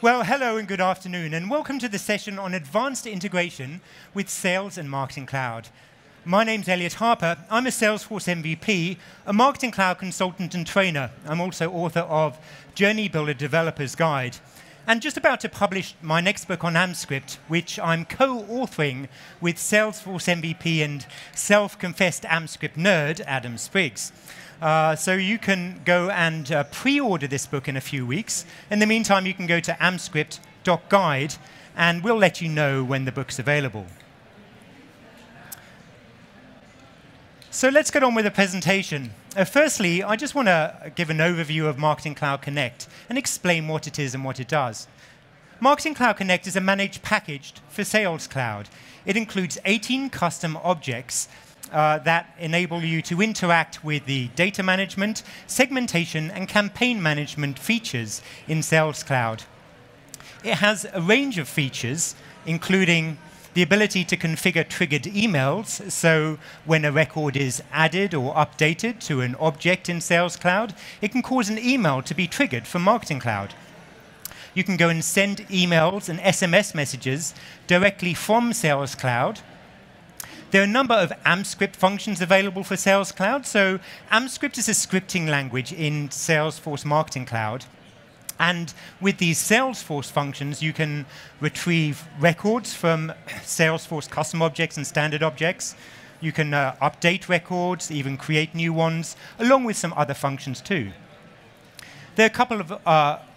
Well, hello and good afternoon, and welcome to the session on advanced integration with Sales and Marketing Cloud. My name's Elliot Harper. I'm a Salesforce MVP, a Marketing Cloud consultant and trainer. I'm also author of Journey Builder Developer's Guide, and just about to publish my next book on AMPscript, which I'm co-authoring with Salesforce MVP and self-confessed AMPscript nerd, Adam Spriggs. So you can go and pre-order this book in a few weeks. In the meantime, you can go to amscript.guide, and we'll let you know when the book's available. So let's get on with the presentation. Firstly, I just want to give an overview of Marketing Cloud Connect and explain what it is and what it does. Marketing Cloud Connect is a managed package for Sales Cloud. It includes 18 custom objects that enable you to interact with the data management, segmentation, and campaign management features in Sales Cloud. It has a range of features, including the ability to configure triggered emails, so when a record is added or updated to an object in Sales Cloud, it can cause an email to be triggered from Marketing Cloud. You can go and send emails and SMS messages directly from Sales Cloud. There are a number of AMPscript functions available for Sales Cloud. So AMPscript is a scripting language in Salesforce Marketing Cloud. And with these Salesforce functions, you can retrieve records from Salesforce custom objects and standard objects. You can update records, even create new ones, along with some other functions too. There are a couple of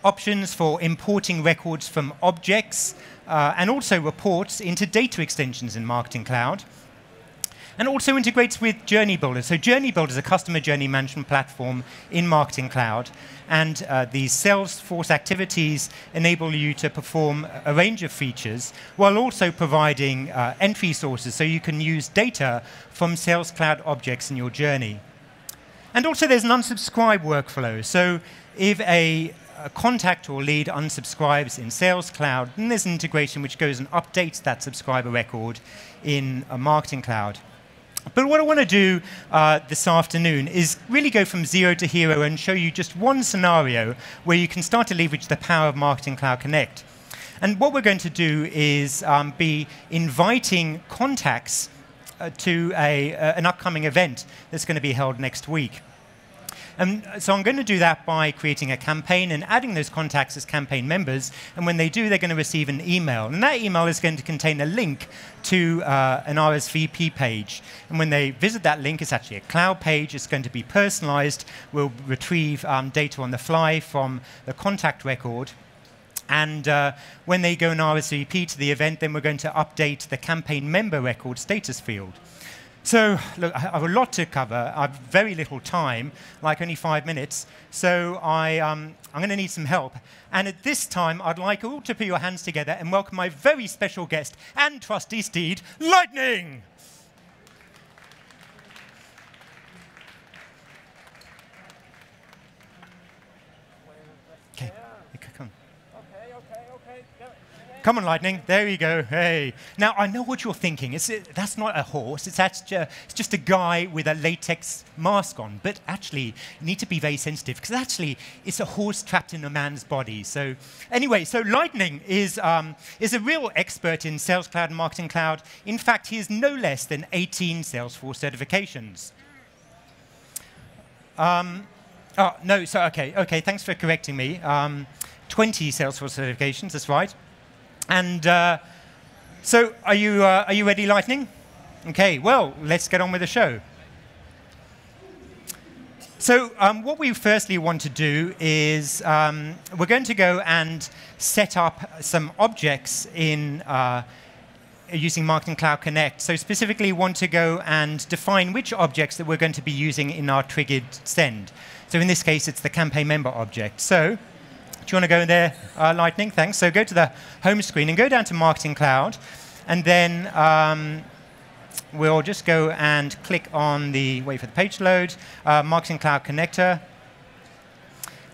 options for importing records from objects and also reports into data extensions in Marketing Cloud. And also integrates with Journey Builder. So Journey Builder is a customer journey management platform in Marketing Cloud. And these Salesforce activities enable you to perform a range of features while also providing entry sources so you can use data from Sales Cloud objects in your journey. And also there's an unsubscribe workflow. So if a contact or lead unsubscribes in Sales Cloud, then there's an integration which goes and updates that subscriber record in Marketing Cloud. But what I want to do this afternoon is really go from zero to hero and show you just one scenario where you can start to leverage the power of Marketing Cloud Connect. And what we're going to do is be inviting contacts to an upcoming event that's going to be held next week. And so I'm going to do that by creating a campaign and adding those contacts as campaign members. And when they do, they're going to receive an email. And that email is going to contain a link to an RSVP page. And when they visit that link, it's actually a cloud page. It's going to be personalized. We'll retrieve data on the fly from the contact record. And when they go and RSVP to the event, then we're going to update the campaign member record status field. So look, I have a lot to cover. I have very little time, like only 5 minutes. So I'm going to need some help. And at this time, I'd like all to put your hands together and welcome my very special guest and trusty steed, Lightning. Come on, Lightning. There you go. Hey. Now, I know what you're thinking. That's not a horse. It's just a guy with a latex mask on. But actually, you need to be very sensitive, because actually, it's a horse trapped in a man's body. So anyway, so Lightning is a real expert in Sales Cloud and Marketing Cloud. In fact, he has no less than 18 Salesforce certifications. Oh, no, so OK, thanks for correcting me. 20 Salesforce certifications, that's right. And so are you ready, Lightning? OK, well, let's get on with the show. So what we firstly want to do is we're going to go and set up some objects in using Marketing Cloud Connect. So specifically, want to go and define which objects that we're going to be using in our triggered send. So in this case, it's the campaign member object. So do you want to go in there, Lightning? Thanks. So go to the home screen and go down to Marketing Cloud. And then we'll just go and click on the, wait for the page load, Marketing Cloud connector.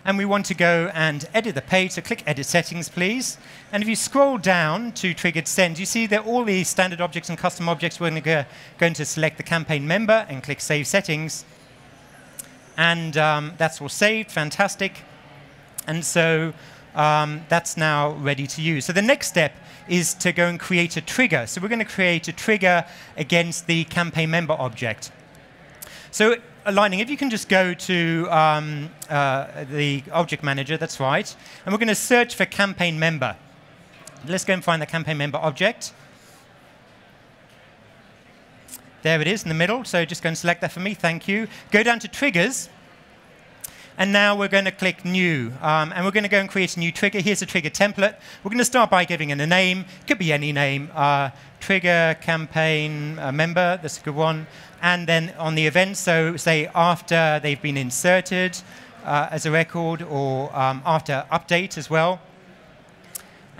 And we want to go and edit the page. So click Edit Settings, please. And if you scroll down to Triggered Send, you see that all the standard objects and custom objects, we're going to select the campaign member and click Save Settings. And that's all saved. Fantastic. And so that's now ready to use. So the next step is to go and create a trigger. So we're going to create a trigger against the campaign member object. So Lightning, if you can just go to the object manager, that's right. And we're going to search for campaign member. Let's go and find the campaign member object. There it is in the middle. So just go and select that for me. Thank you. Go down to triggers. And now we're going to click new. And we're going to go and create a new trigger. Here's a trigger template. We're going to start by giving it a name. Could be any name. Trigger campaign member. That's a good one. And then on the event, so say after they've been inserted as a record, or after update as well.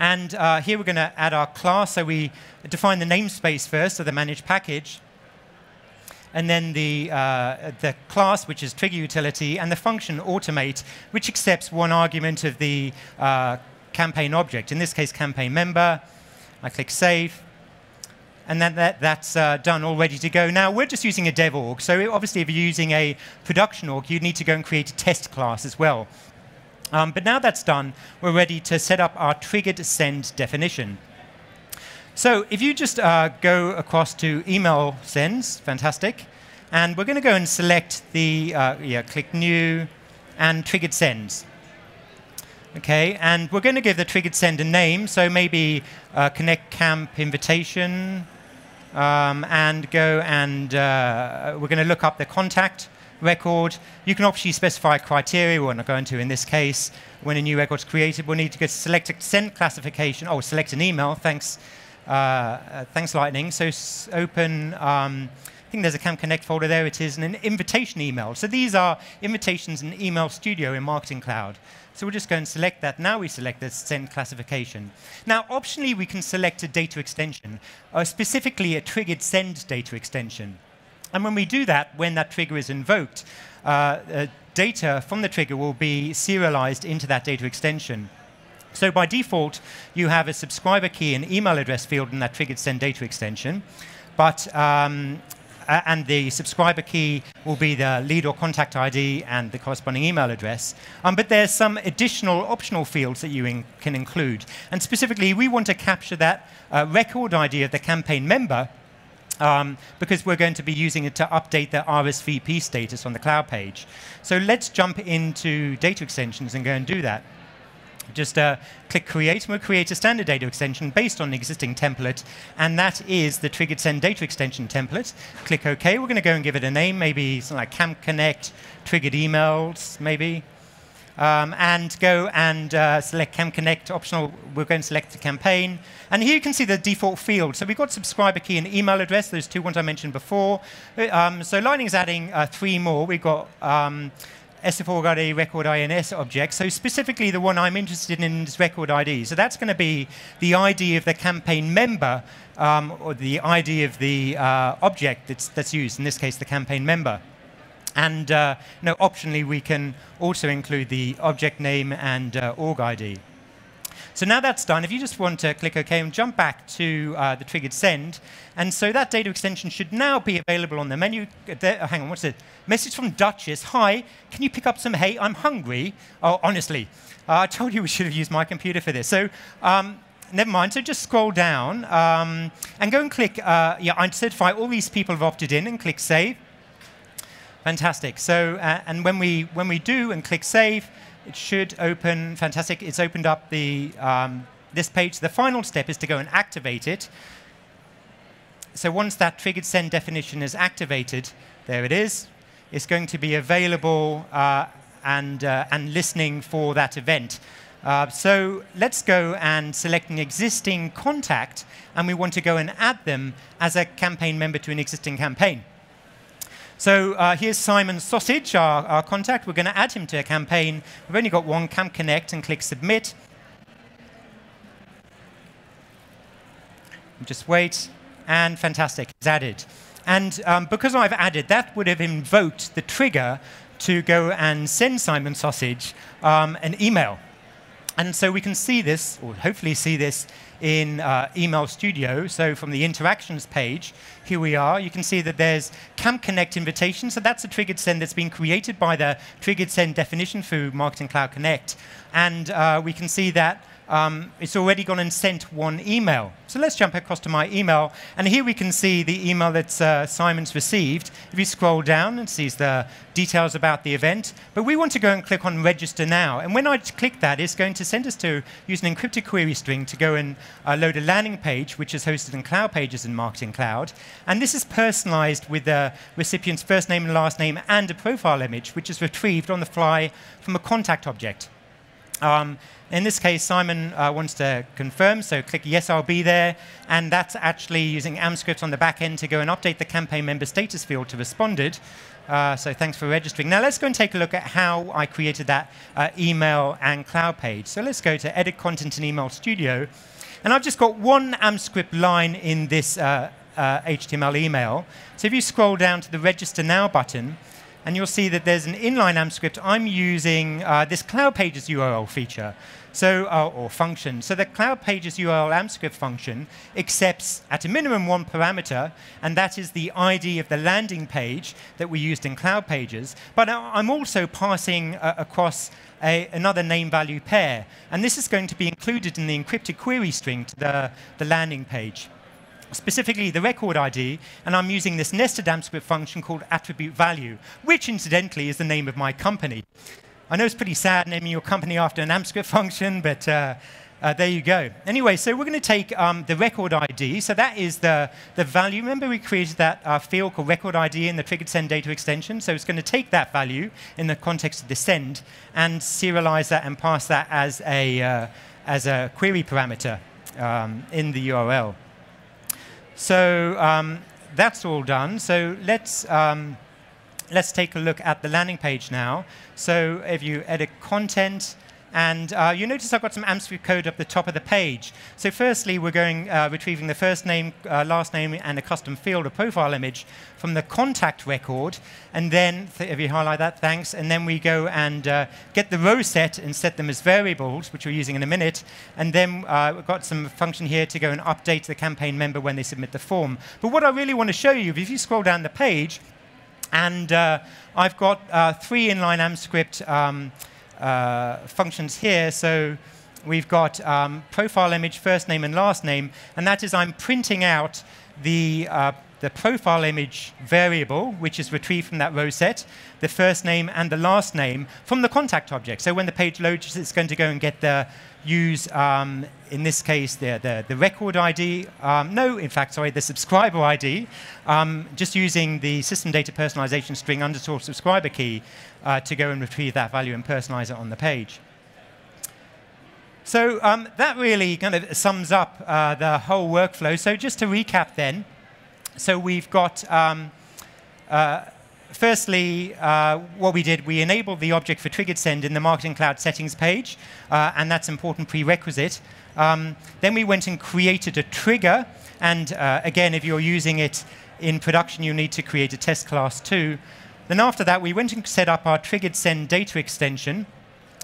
And here we're going to add our class. So we define the namespace first, so the managed package. And then the class, which is trigger utility, and the function automate, which accepts one argument of the campaign object. In this case, campaign member. I click save. And then that's done, all ready to go. Now, we're just using a dev org. So obviously, if you're using a production org, you need to go and create a test class as well. But now that's done, we're ready to set up our triggered send definition. So if you just go across to email sends, fantastic. And we're going to go and select the, click new, and triggered sends. OK, and we're going to give the triggered send a name. So maybe connect camp invitation, and go and we're going to look up the contact record. You can obviously specify criteria. We're not going to in this case. When a new record is created, we'll need to go select a send classification. Oh, select an email. Thanks, thanks Lightning. So open. I think there's a Camp Connect folder there. It is and an invitation email. So these are invitations in Email Studio in Marketing Cloud. So we'll just go and select that. Now we select the send classification. Now, optionally, we can select a data extension, specifically a triggered send data extension. And when we do that, when that trigger is invoked, data from the trigger will be serialized into that data extension. So by default, you have a subscriber key and email address field in that triggered send data extension. But and the subscriber key will be the lead or contact ID and the corresponding email address. But there's some additional optional fields that you can include. And specifically, we want to capture that record ID of the campaign member, because we're going to be using it to update the RSVP status on the cloud page. So let's jump into data extensions and go and do that. Just click Create, and we'll create a standard data extension based on the existing template. And that is the Triggered Send Data Extension template. Click OK. We're going to go and give it a name, maybe something like Camp Connect Triggered Emails, maybe. And go and select Camp Connect optional. We're going to select the campaign. And here you can see the default field. So we've got subscriber key and email address, those two ones I mentioned before. So Lightning's adding three more. We've got SF ID, record INS object. So specifically, the one I'm interested in is record ID. So that's going to be the ID of the campaign member, or the ID of the object that's used, in this case, the campaign member. And no, optionally, we can also include the object name and org ID. So now that's done, if you just want to click OK and jump back to the triggered send. And so that data extension should now be available on the menu. There, oh, hang on, what's it? Message from Duchess. Hi, can you pick up some hay? I'm hungry. Oh, honestly, I told you we should have used my computer for this. So never mind. So just scroll down and go and click. I certify all these people have opted in, and click Save. Fantastic. So, and when we do and click Save, it should open. Fantastic. It's opened up the this page. The final step is to go and activate it. So once that triggered send definition is activated, there it is. It's going to be available and listening for that event. So let's go and select an existing contact, and we want to go and add them as a campaign member to an existing campaign. So here's Simon Sausage, our contact. We're going to add him to a campaign. We've only got one, Camp Connect, and click Submit. Just wait. And fantastic, it's added. And because I've added, that would have invoked the trigger to go and send Simon Sausage an email. And so we can see this, or hopefully see this, in Email Studio. So from the interactions page, here we are. You can see that there's Camp Connect invitation. So that's a triggered send that's been created by the triggered send definition through Marketing Cloud Connect. And we can see that it's already gone and sent one email. So let's jump across to my email. And here we can see the email that Simon's received. If you scroll down, it sees the details about the event. But we want to go and click on Register Now. And when I click that, it's going to send us to use an encrypted query string to go and load a landing page, which is hosted in Cloud Pages in Marketing Cloud. And this is personalized with the recipient's first name and last name and a profile image, which is retrieved on the fly from a contact object. In this case, Simon wants to confirm, so click Yes, I'll be there. And that's actually using AMPscript on the back end to go and update the campaign member status field to responded. So thanks for registering. Now let's go and take a look at how I created that email and cloud page. So let's go to Edit Content in Email Studio. And I've just got one AMPscript line in this HTML email. So if you scroll down to the Register Now button, and you'll see that there's an inline AMPscript. I'm using this Cloud Pages URL feature, so or function. So the Cloud Pages URL AMPscript function accepts at a minimum one parameter, and that is the ID of the landing page that we used in Cloud Pages. But I'm also passing across another name value pair, and this is going to be included in the encrypted query string to the landing page. Specifically the record ID, and I'm using this nested AMPscript function called attribute value, which incidentally is the name of my company. I know it's pretty sad naming your company after an AMPscript function, but there you go. Anyway, so we're going to take the record ID. So that is the value. Remember, we created that field called record ID in the triggered send data extension. So it's going to take that value in the context of the send and serialize that and pass that as a query parameter in the URL. So that's all done. So let's take a look at the landing page now. So if you edit content, and you notice I've got some AMPscript code up the top of the page. So firstly, we're going retrieving the first name, last name, and a custom field, a profile image, from the contact record. And then, if you highlight that, thanks. And then we go and get the row set and set them as variables, which we're using in a minute. And then we've got some function here to go and update the campaign member when they submit the form. But what I really want to show you, if you scroll down the page, and I've got three inline AMPscript functions here. So we've got profile image, first name, and last name. And that is I'm printing out the profile image variable, which is retrieved from that row set, the first name and the last name from the contact object. So when the page loads, it's going to go and get the use, in this case, the record ID. The subscriber ID, just using the system data personalization string underscore subscriber key to go and retrieve that value and personalize it on the page. So that really kind of sums up the whole workflow. So just to recap then, so we've got, firstly, what we did, we enabled the object for triggered send in the Marketing Cloud settings page, and that's important prerequisite. Then we went and created a trigger. And again, if you're using it in production, you need to create a test class too. Then after that, we went and set up our triggered send data extension.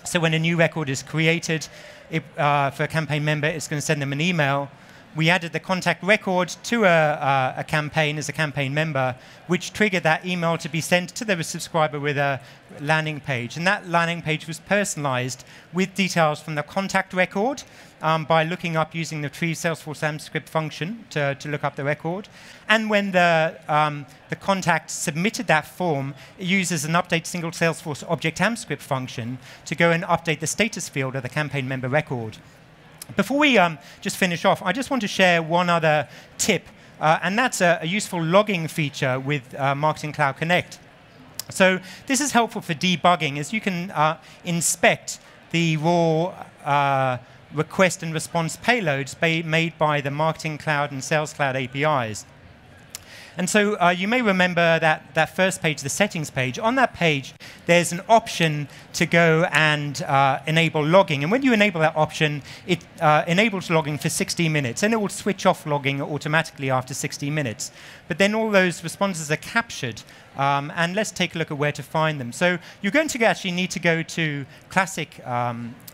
So when a new record is created for a campaign member, it's going to send them an email. We added the contact record to a campaign as a campaign member, which triggered that email to be sent to the subscriber with a landing page. And that landing page was personalized with details from the contact record by looking up using the Retrieve Salesforce AMPscript function to look up the record. And when the contact submitted that form, it uses an update single Salesforce object AMPscript function to go and update the status field of the campaign member record. Before we just finish off, I just want to share one other tip, and that's a useful logging feature with Marketing Cloud Connect. So this is helpful for debugging, as you can inspect the raw request and response payloads made by the Marketing Cloud and Sales Cloud APIs. And so you may remember that first page, the settings page. On that page, there's an option to go and enable logging. And when you enable that option, it enables logging for 60 minutes. And it will switch off logging automatically after 60 minutes. But then all those responses are captured. And let's take a look at where to find them. So you're going to actually need to go to Classic,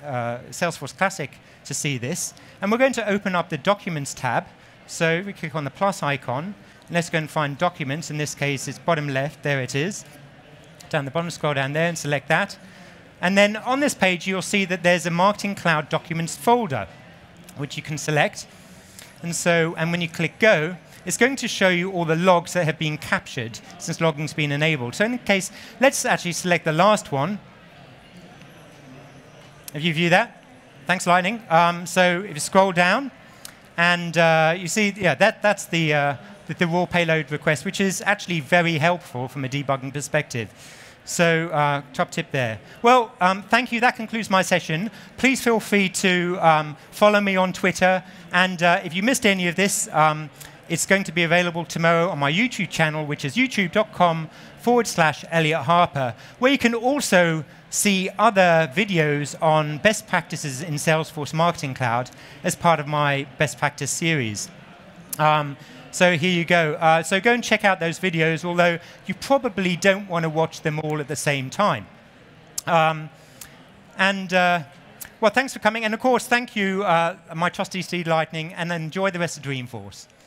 Salesforce Classic to see this. And we're going to open up the Documents tab. So we click on the plus icon. And let's go and find Documents. In this case, it's bottom left. There it is. Down the bottom, scroll down there and select that. And then on this page, you'll see that there's a Marketing Cloud Documents folder, which you can select. And when you click Go, it's going to show you all the logs that have been captured since logging's been enabled. So in this case, let's actually select the last one. If you view that, thanks, Lightning. So if you scroll down, and you see, yeah, that's the raw payload request, which is actually very helpful from a debugging perspective. So top tip there. Well, thank you. That concludes my session. Please feel free to follow me on Twitter. And if you missed any of this, it's going to be available tomorrow on my YouTube channel, which is youtube.com/Elliot Harper, where you can also see other videos on best practices in Salesforce Marketing Cloud as part of my best practice series. So here you go. So go and check out those videos, although you probably don't want to watch them all at the same time. Well, thanks for coming. And of course, thank you, my trusty Lightning, and enjoy the rest of Dreamforce.